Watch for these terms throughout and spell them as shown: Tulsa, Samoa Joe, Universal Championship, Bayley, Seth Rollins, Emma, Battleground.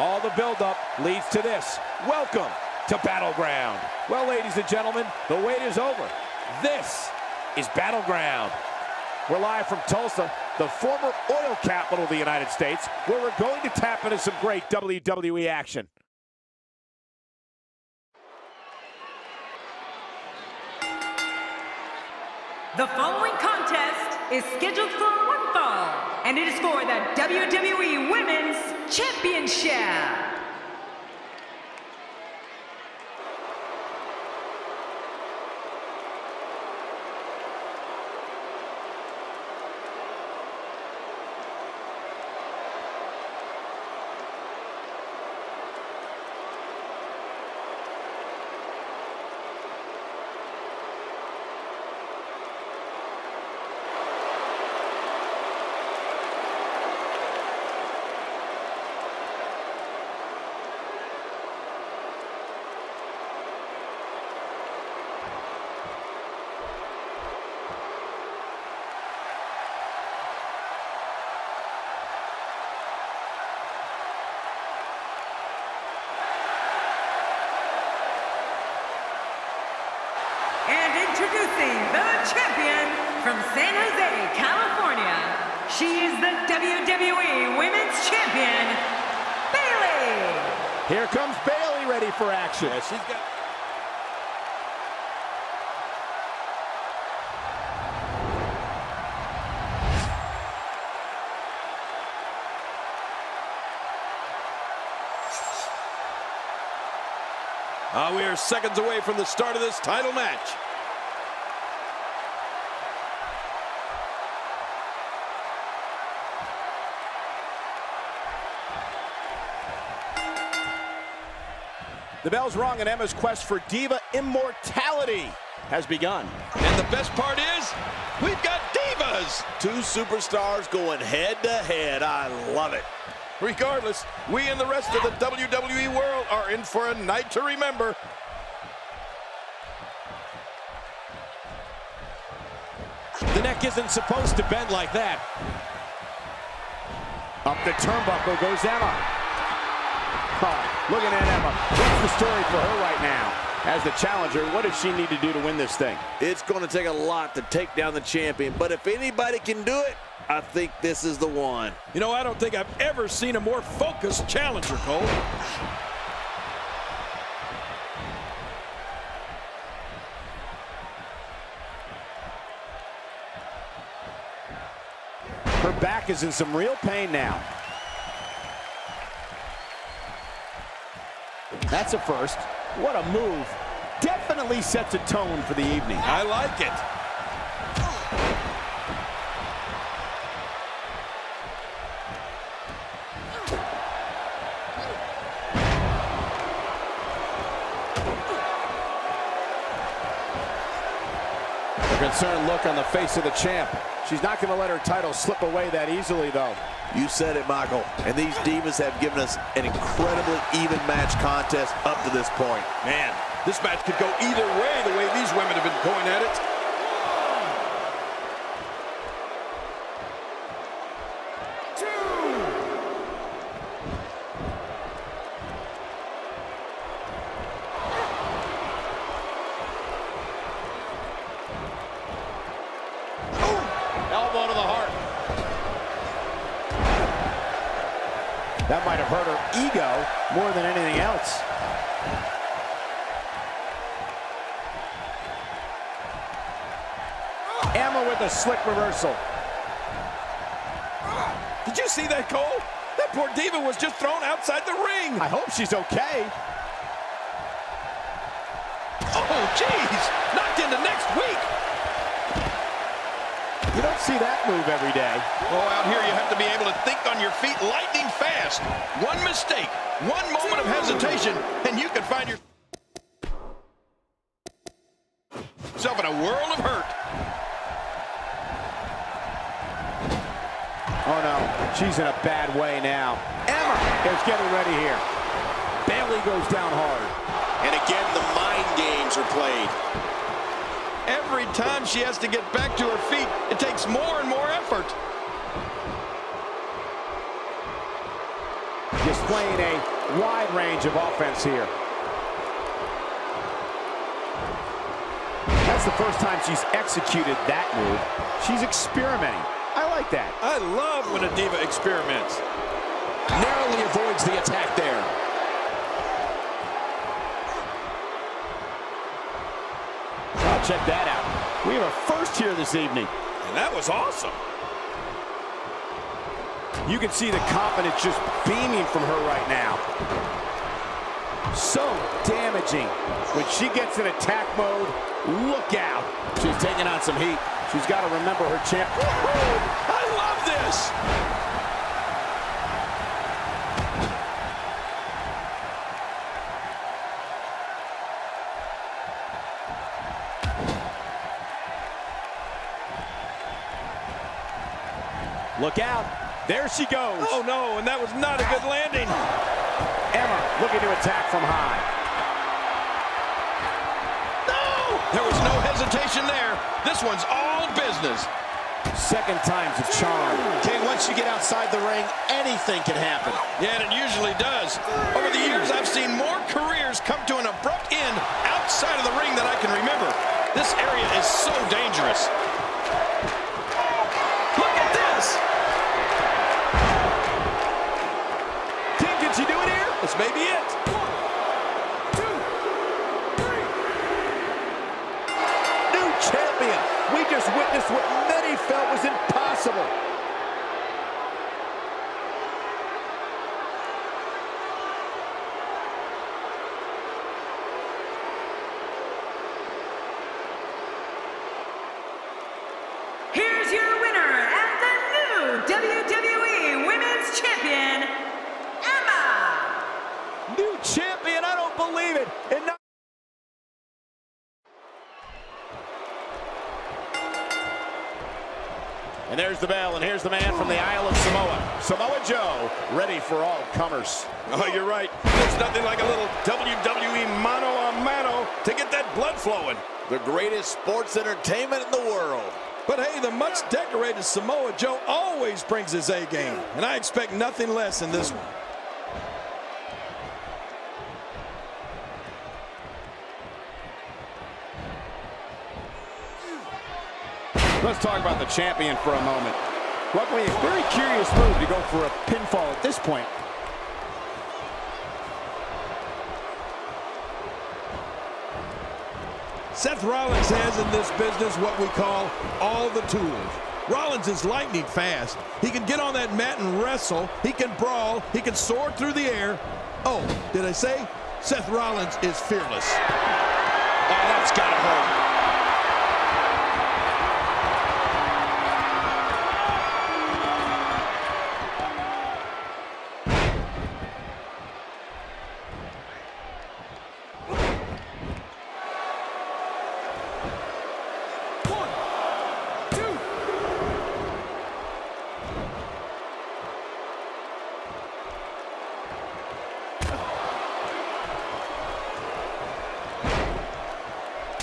All the buildup leads to this. Welcome to Battleground. Well, ladies and gentlemen, the wait is over. This is Battleground. We're live from Tulsa, the former oil capital of the United States, where we're going to tap into some great WWE action. The following contest is scheduled for one fall, and it is for the WWE Women's Championship. Introducing the champion from San Jose, California. She is the WWE Women's Champion, Bayley. Here comes Bayley, ready for action. Yeah, she's got... we are seconds away from the start of this title match. The bell's rung and Emma's quest for diva immortality has begun. And the best part is, we've got divas! Two superstars going head to head, I love it. Regardless, we and the rest of the WWE world are in for a night to remember. The neck isn't supposed to bend like that. Up the turnbuckle goes Emma. Oh, look at that, Emma. What's the story for her right now? As the challenger, what does she need to do to win this thing? It's going to take a lot to take down the champion, but if anybody can do it, I think this is the one. You know, I don't think I've ever seen a more focused challenger, Cole. Her back is in some real pain now. That's a first. What a move. Definitely sets a tone for the evening. I like it. A concerned look on the face of the champ. She's not going to let her title slip away that easily, though. You said it, Michael, and these divas have given us an incredibly even match contest up to this point. Man, this match could go either way the way these women have been going at it. That might have hurt her ego more than anything else. Emma with a slick reversal. Did you see that, Cole? That poor diva was just thrown outside the ring. I hope she's okay. Oh, geez, knocked into next week. You don't see that move every day. Well, out here you have to be able to think on your feet lightning fast. One mistake, one moment of hesitation, and you can find yourself in a world of hurt. Oh, no. She's in a bad way now. Emma is getting ready here. Bayley goes down hard. And again, the mind games are played. Every time she has to get back to her feet, it takes more and more effort. Just displaying a wide range of offense here. That's the first time she's executed that move. She's experimenting. I like that. I love when a diva experiments. Narrowly avoids the attack there. Oh, check that out. We have a first here this evening. And that was awesome. You can see the confidence just beaming from her right now. So damaging. When she gets in attack mode, look out. She's taking on some heat. She's got to remember her champ. Woo-hoo! I love this. Look out. There she goes. Oh, no, and that was not a good landing. Emma looking to attack from high. No! There was no hesitation there. This one's all business. Second time's a charm. Okay, once you get outside the ring, anything can happen. Yeah, and it usually does. Over the years, I've seen more careers come to an abrupt end outside of the ring than I can remember. This area is so dangerous. She do it here? This may be it. 1, 2, 3. New champion. We just witnessed what many felt was impossible. Here's your winner and the new WWE Women's Champion, new champion. I don't believe it. And now and there's the bell, and here's the man from the Isle of Samoa. Samoa Joe, ready for all comers. Oh, you're right. There's nothing like a little WWE mano-a-mano to get that blood flowing. The greatest sports entertainment in the world. But hey, the much-decorated Samoa Joe always brings his A-game, and I expect nothing less in this one. Let's talk about the champion for a moment. Luckily, a very curious move to go for a pinfall at this point. Seth Rollins has in this business what we call all the tools. Rollins is lightning fast. He can get on that mat and wrestle. He can brawl. He can soar through the air. Oh, did I say? Seth Rollins is fearless. Oh, that's gotta hurt.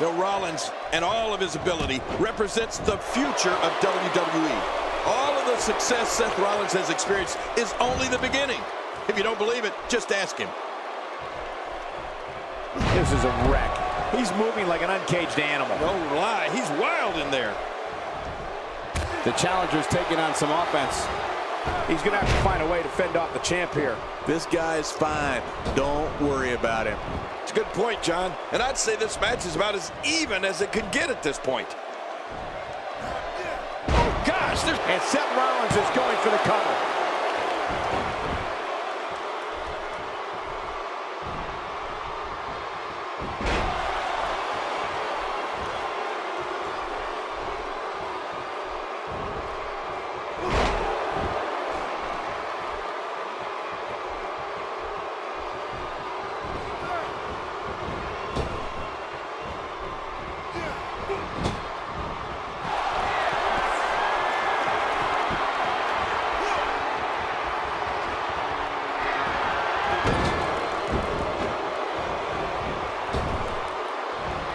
Bill Rollins, and all of his ability, represents the future of WWE. All of the success Seth Rollins has experienced is only the beginning. If you don't believe it, just ask him. This is a wreck. He's moving like an uncaged animal. No lie, he's wild in there. The challenger's taking on some offense. He's gonna have to find a way to fend off the champ here. This guy's fine. Don't worry about him. It's a good point, John. And I'd say this match is about as even as it could get at this point. Oh, gosh! And Seth Rollins is going for the cover.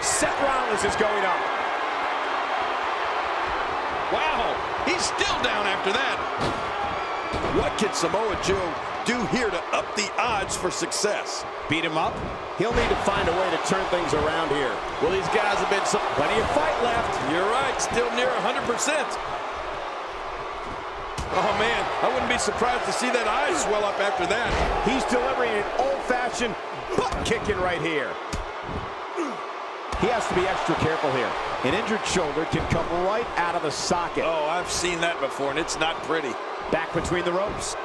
Seth Rollins is going up. Wow, he's still down after that. What can Samoa Joe do here to up the odds for success? Beat him up. He'll need to find a way to turn things around here. Well, these guys have been plenty of fight left. You're right, still near 100%. Oh, man, I wouldn't be surprised to see that eye swell up after that. He's delivering an old-fashioned butt-kicking right here. He has to be extra careful here. An injured shoulder can come right out of the socket. Oh, I've seen that before, and it's not pretty. Back between the ropes.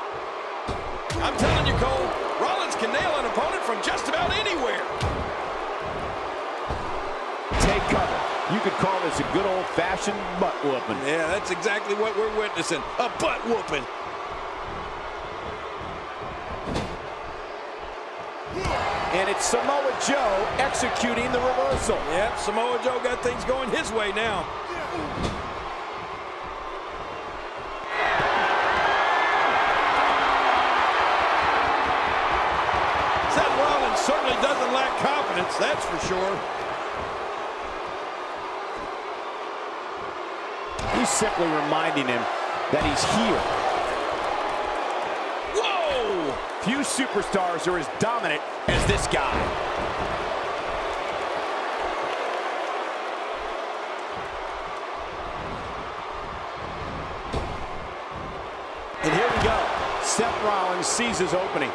I'm telling you, Cole, Rollins can nail an opponent from just about anywhere. Take cover. You could call this a good old-fashioned butt-whooping. Yeah, that's exactly what we're witnessing, a butt-whooping. And it's Samoa Joe executing the reversal. Yep, Samoa Joe got things going his way now. Seth Rollins certainly doesn't lack confidence, that's for sure. He's simply reminding him that he's here. Whoa! Few superstars are as dominant as this guy. And here we go. Seth Rollins sees his opening.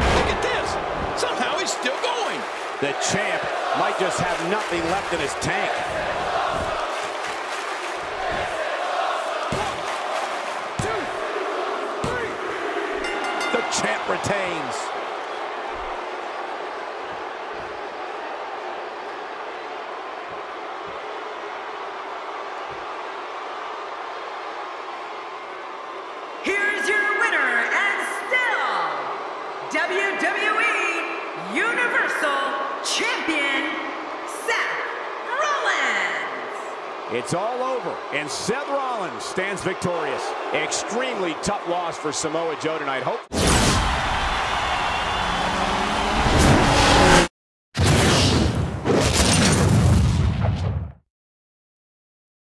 Look at this. Somehow he's still going. The champ might just have nothing left in his tank. Champ retains. Here's your winner and still WWE Universal Champion, Seth Rollins. It's all over, and Seth Rollins stands victorious. Extremely tough loss for Samoa Joe tonight. Hope